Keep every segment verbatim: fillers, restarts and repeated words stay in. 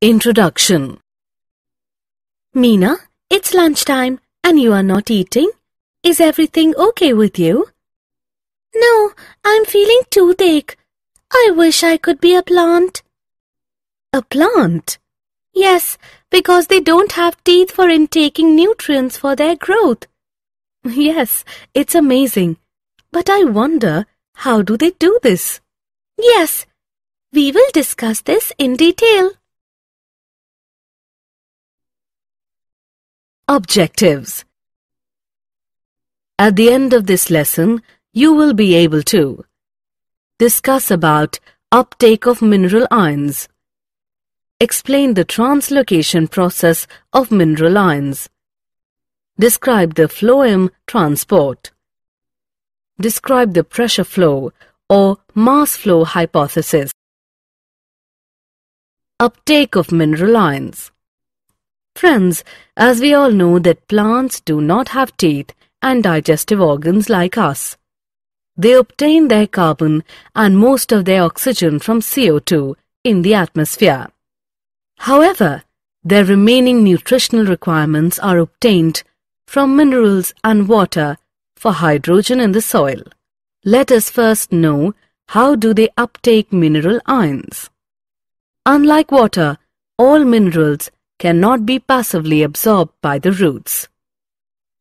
Introduction. Meena, it's lunchtime and you are not eating. Is everything okay with you? No, I'm feeling toothache. I wish I could be a plant. A plant? Yes, because they don't have teeth for intaking nutrients for their growth. Yes, it's amazing. But I wonder, how do they do this? Yes, we will discuss this in detail. Objectives. At the end of this lesson, you will be able to discuss about uptake of mineral ions, explain the translocation process of mineral ions, describe the phloem transport, describe the pressure flow or mass flow hypothesis. Uptake of mineral ions. Friends, as we all know that plants do not have teeth and digestive organs like us. They obtain their carbon and most of their oxygen from C O two in the atmosphere. However, their remaining nutritional requirements are obtained from minerals and water for hydrogen in the soil. Let us first know, how do they uptake mineral ions? Unlike water, all minerals cannot be passively absorbed by the roots.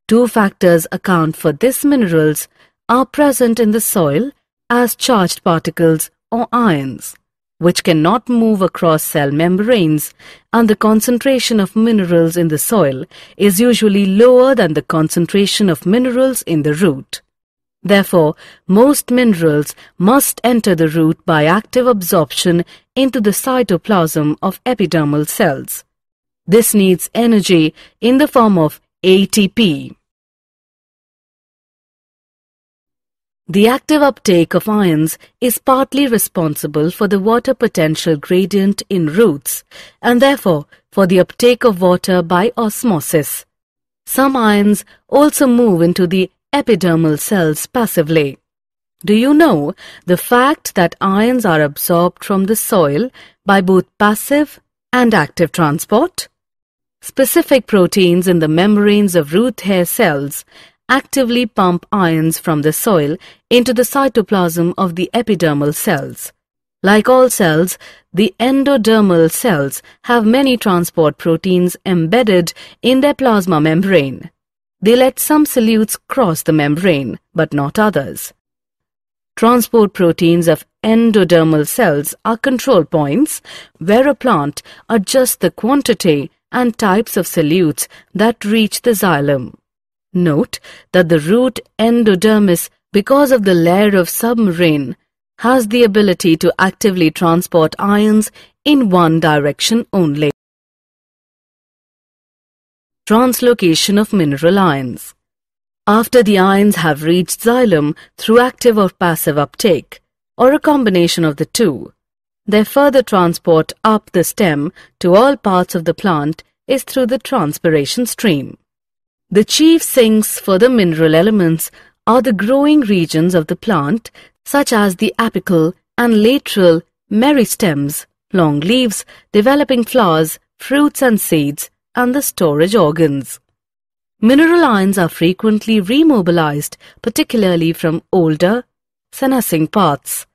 Two factors account for this. Minerals are present in the soil as charged particles or ions, which cannot move across cell membranes, and the concentration of minerals in the soil is usually lower than the concentration of minerals in the root. Therefore, most minerals must enter the root by active absorption into the cytoplasm of epidermal cells. This needs energy in the form of A T P. The active uptake of ions is partly responsible for the water potential gradient in roots and therefore for the uptake of water by osmosis. Some ions also move into the epidermal cells passively. Do you know the fact that ions are absorbed from the soil by both passive and active transport? Specific proteins in the membranes of root hair cells actively pump ions from the soil into the cytoplasm of the epidermal cells. Like all cells, the endodermal cells have many transport proteins embedded in their plasma membrane. They let some solutes cross the membrane, but not others. Transport proteins of endodermal cells are control points where a plant adjusts the quantity and types of solutes that reach the xylem. Note that the root endodermis, because of the layer of submarine, has the ability to actively transport ions in one direction only. Translocation of mineral ions. After the ions have reached xylem through active or passive uptake, or a combination of the two, their further transport up the stem to all parts of the plant is through the transpiration stream. The chief sinks for the mineral elements are the growing regions of the plant, such as the apical and lateral meristems, long leaves, developing flowers, fruits and seeds, and the storage organs. Mineral ions are frequently remobilized, particularly from older, senescing parts.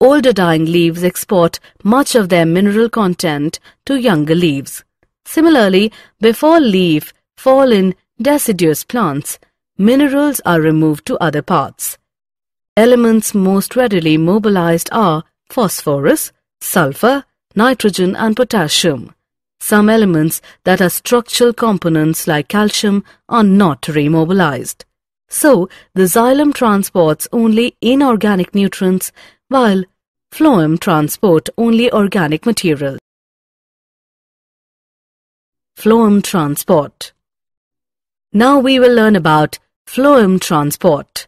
Older dying leaves export much of their mineral content to younger leaves. Similarly, before leaf fall in deciduous plants, minerals are removed to other parts. Elements most readily mobilized are phosphorus, sulfur, nitrogen and potassium. Some elements that are structural components like calcium are not remobilized. So, the xylem transports only inorganic nutrients, while phloem transport only organic material. Phloem transport. Now we will learn about phloem transport.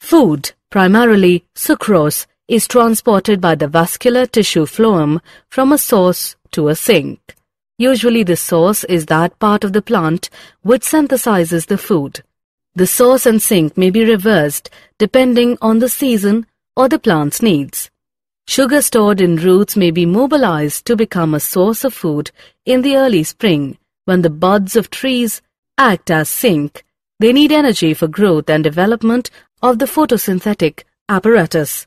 Food, primarily sucrose, is transported by the vascular tissue phloem from a source to a sink. Usually the source is that part of the plant which synthesizes the food. The source and sink may be reversed depending on the season or the plant's needs. Sugar stored in roots may be mobilized to become a source of food in the early spring when the buds of trees act as sink. They need energy for growth and development of the photosynthetic apparatus.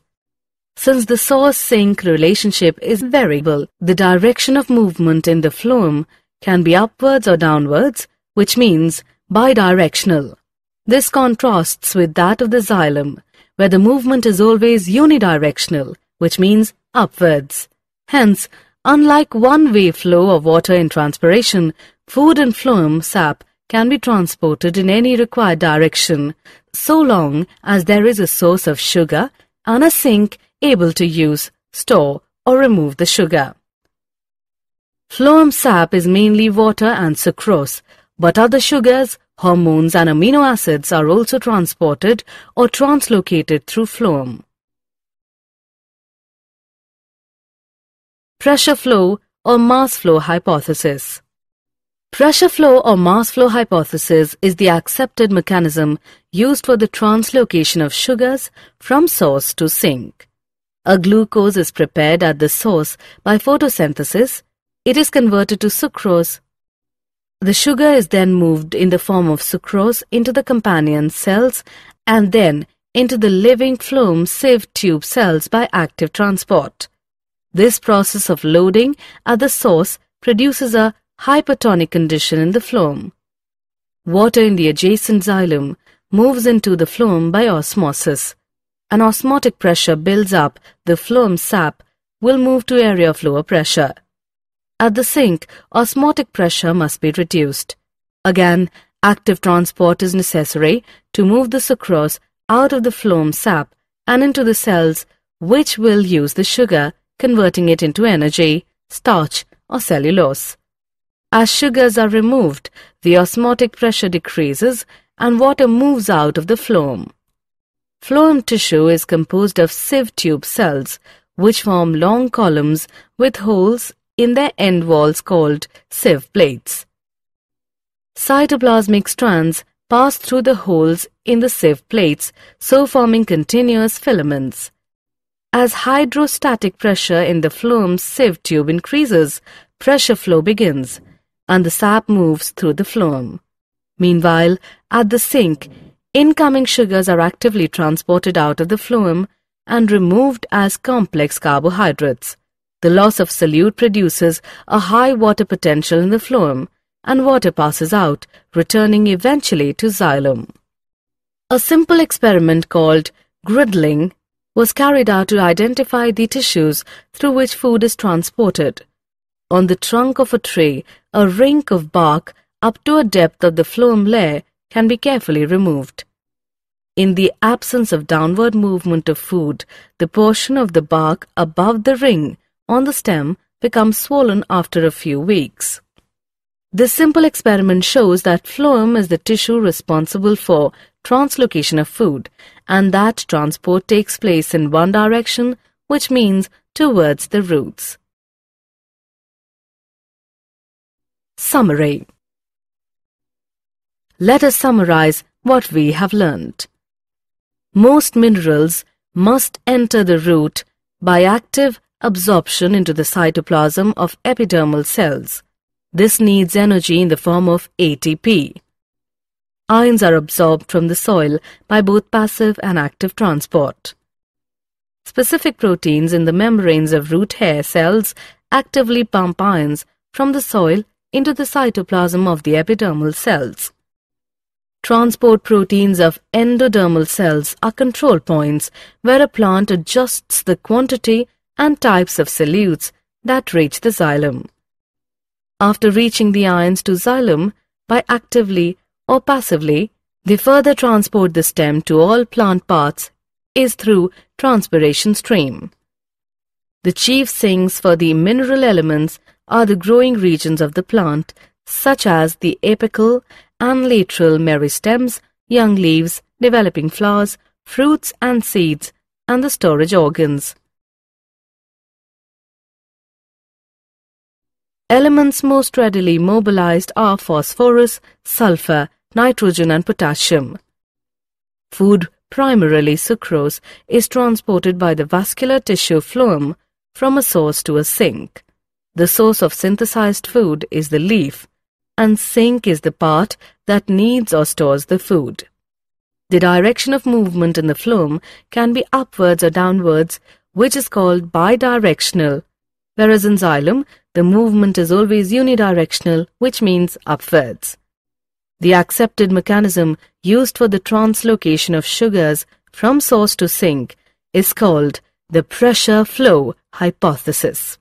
Since the source-sink relationship is variable, the direction of movement in the phloem can be upwards or downwards, which means bidirectional. This contrasts with that of the xylem, where the movement is always unidirectional, which means upwards. Hence, unlike one-way flow of water in transpiration, food and phloem sap can be transported in any required direction, so long as there is a source of sugar and a sink able to use, store, or remove the sugar. Phloem sap is mainly water and sucrose, but other sugars, hormones and amino acids are also transported or translocated through phloem. Pressure flow or mass flow hypothesis. Pressure flow or mass flow hypothesis is the accepted mechanism used for the translocation of sugars from source to sink. A glucose is prepared at the source by photosynthesis. It is converted to sucrose. The sugar is then moved in the form of sucrose into the companion cells and then into the living phloem sieve tube cells by active transport. This process of loading at the source produces a hypertonic condition in the phloem. Water in the adjacent xylem moves into the phloem by osmosis. An osmotic pressure builds up, the phloem sap will move to area of lower pressure. At the sink, osmotic pressure must be reduced. Again, active transport is necessary to move the sucrose out of the phloem sap and into the cells, which will use the sugar, converting it into energy, starch or cellulose. As sugars are removed, the osmotic pressure decreases and water moves out of the phloem. Phloem tissue is composed of sieve tube cells, which form long columns with holes in their end walls called sieve plates. Cytoplasmic strands pass through the holes in the sieve plates, so forming continuous filaments. As hydrostatic pressure in the phloem sieve tube increases, pressure flow begins, and the sap moves through the phloem. Meanwhile, at the sink, incoming sugars are actively transported out of the phloem and removed as complex carbohydrates. The loss of solute produces a high water potential in the phloem, and water passes out, returning eventually to xylem. A simple experiment called griddling was carried out to identify the tissues through which food is transported. On the trunk of a tree, a rink of bark up to a depth of the phloem layer can be carefully removed. In the absence of downward movement of food, the portion of the bark above the ring on the stem becomes swollen after a few weeks. This simple experiment shows that phloem is the tissue responsible for translocation of food, and that transport takes place in one direction, which means towards the roots. Summary. Let us summarize what we have learned. Most minerals must enter the root by active absorption into the cytoplasm of epidermal cells. This needs energy in the form of A T P. Ions are absorbed from the soil by both passive and active transport. Specific proteins in the membranes of root hair cells actively pump ions from the soil into the cytoplasm of the epidermal cells. Transport proteins of endodermal cells are control points where a plant adjusts the quantity and types of solutes that reach the xylem. After reaching the ions to xylem, by actively or passively, they further transport the stem to all plant parts is through transpiration stream. The chief sinks for the mineral elements are the growing regions of the plant, such as the apical and lateral meristems, young leaves, developing flowers, fruits and seeds, and the storage organs. Elements most readily mobilized are phosphorus, sulfur, nitrogen and potassium. Food primarily sucrose, is transported by the vascular tissue phloem from a source to a sink. The source of synthesized food is the leaf, and sink is the part that needs or stores the food. The direction of movement in the phloem can be upwards or downwards, which is called bidirectional, whereas in xylem, the movement is always unidirectional, which means upwards. The accepted mechanism used for the translocation of sugars from source to sink is called the pressure flow hypothesis.